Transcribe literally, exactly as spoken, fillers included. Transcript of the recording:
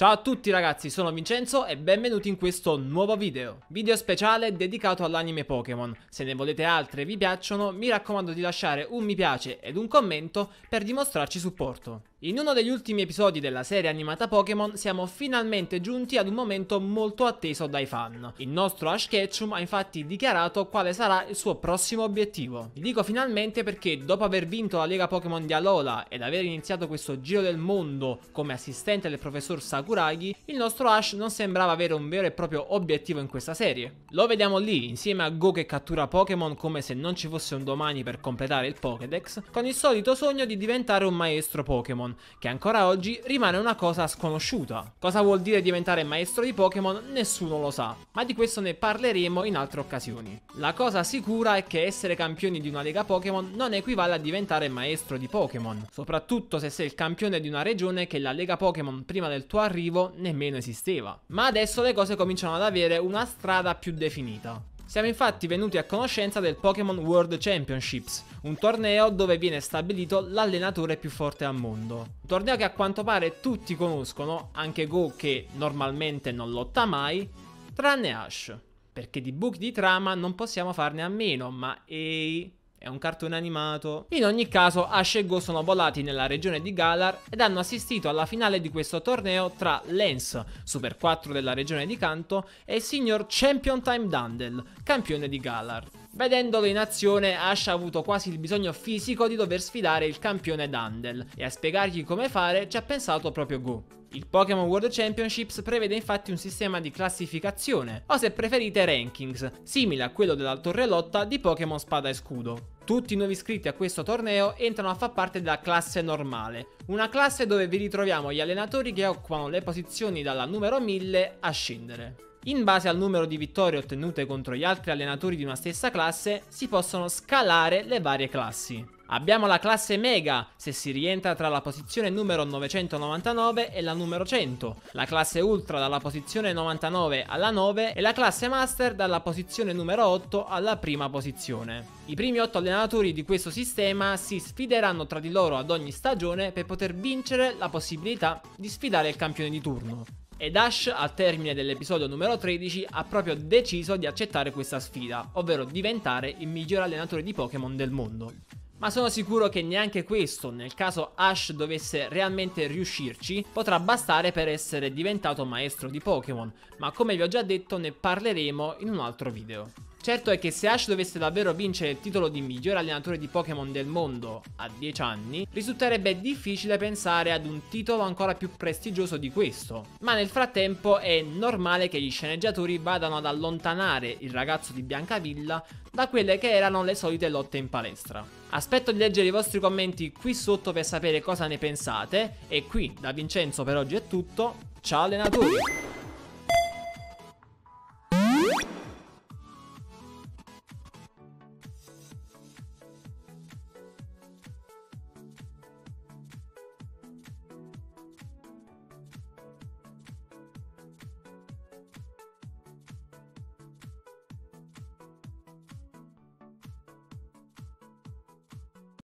Ciao a tutti ragazzi, sono Vincenzo e benvenuti in questo nuovo video. Video speciale dedicato all'anime Pokémon. Se ne volete altre e vi piacciono, mi raccomando di lasciare un mi piace ed un commento per dimostrarci supporto. In uno degli ultimi episodi della serie animata Pokémon siamo finalmente giunti ad un momento molto atteso dai fan. Il nostro Ash Ketchum ha infatti dichiarato quale sarà il suo prossimo obiettivo. Vi dico finalmente perché dopo aver vinto la Lega Pokémon di Alola ed aver iniziato questo giro del mondo come assistente del professor Sakura, il nostro Ash non sembrava avere un vero e proprio obiettivo in questa serie. Lo vediamo lì insieme a Go che cattura Pokémon come se non ci fosse un domani per completare il Pokédex, con il solito sogno di diventare un maestro Pokémon, che ancora oggi rimane una cosa sconosciuta. Cosa vuol dire diventare maestro di Pokémon nessuno lo sa, ma di questo ne parleremo in altre occasioni. La cosa sicura è che essere campioni di una Lega Pokémon non equivale a diventare maestro di Pokémon, soprattutto se sei il campione di una regione che la Lega Pokémon prima del tuo arrivo nemmeno esisteva. Ma adesso le cose cominciano ad avere una strada più definita. Siamo infatti venuti a conoscenza del Pokémon World Championships, un torneo dove viene stabilito l'allenatore più forte al mondo. Un torneo che a quanto pare tutti conoscono, anche Go che normalmente non lotta mai, tranne Ash. Perché di buchi di trama non possiamo farne a meno, ma ehi... è un cartone animato. In ogni caso Ash e Go sono volati nella regione di Galar ed hanno assistito alla finale di questo torneo tra Lance, Super quattro della regione di Kanto, e il signor Champion Time Dandel, campione di Galar. Vedendolo in azione Ash ha avuto quasi il bisogno fisico di dover sfidare il campione Dandel e a spiegargli come fare ci ha pensato proprio Go. Il Pokémon World Championships prevede infatti un sistema di classificazione, o se preferite rankings, simile a quello della Torre Lotta di Pokémon Spada e Scudo. Tutti i nuovi iscritti a questo torneo entrano a far parte della classe normale, una classe dove vi ritroviamo gli allenatori che occupano le posizioni dalla numero mille a scendere. In base al numero di vittorie ottenute contro gli altri allenatori di una stessa classe, si possono scalare le varie classi. Abbiamo la classe MEGA, se si rientra tra la posizione numero novecentonovantanove e la numero cento, la classe ULTRA dalla posizione novantanove alla nove e la classe MASTER dalla posizione numero otto alla prima posizione. I primi otto allenatori di questo sistema si sfideranno tra di loro ad ogni stagione per poter vincere la possibilità di sfidare il campione di turno. Ed Ash, al termine dell'episodio numero tredici, ha proprio deciso di accettare questa sfida, ovvero diventare il miglior allenatore di Pokémon del mondo. Ma sono sicuro che neanche questo, nel caso Ash dovesse realmente riuscirci, potrà bastare per essere diventato maestro di Pokémon, ma come vi ho già detto ne parleremo in un altro video. Certo è che se Ash dovesse davvero vincere il titolo di miglior allenatore di Pokémon del mondo a dieci anni, risulterebbe difficile pensare ad un titolo ancora più prestigioso di questo. Ma nel frattempo è normale che gli sceneggiatori vadano ad allontanare il ragazzo di Biancavilla da quelle che erano le solite lotte in palestra. Aspetto di leggere i vostri commenti qui sotto per sapere cosa ne pensate, e qui da Vincenzo per oggi è tutto, ciao allenatori!